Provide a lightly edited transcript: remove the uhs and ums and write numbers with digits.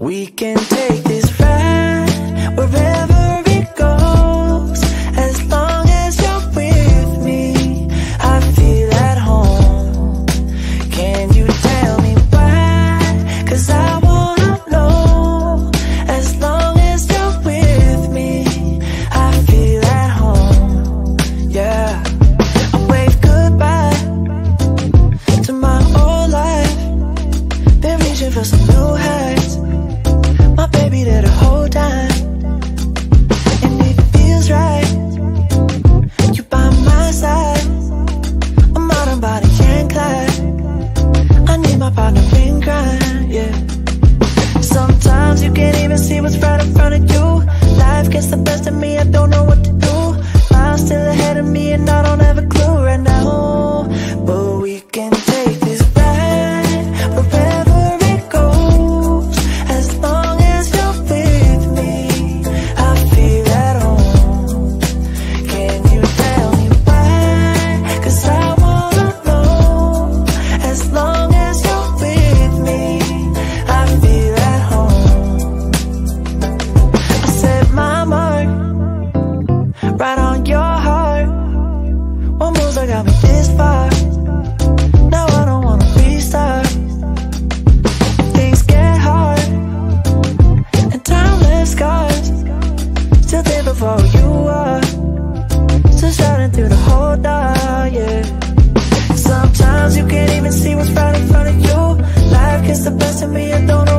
We can take this ride wherever it goes, as long as you're with me, I feel at home. Can you tell me why? 'Cause I wanna know, as long as you're with me, I feel at home, yeah. I wave goodbye to my old life, been reaching for some new heights. My baby there the whole time, and it feels right, you by my side. I'm out on body and Clyde, I need my partner in crime, yeah. Sometimes you can't even see what's right in front of you. Life gets the best of me, I don't know what to do. Miles still ahead of me and I don't have a clue right now. But we can take this ride forever. You can't even see what's right in front of you. Life gets the best of me, I don't know.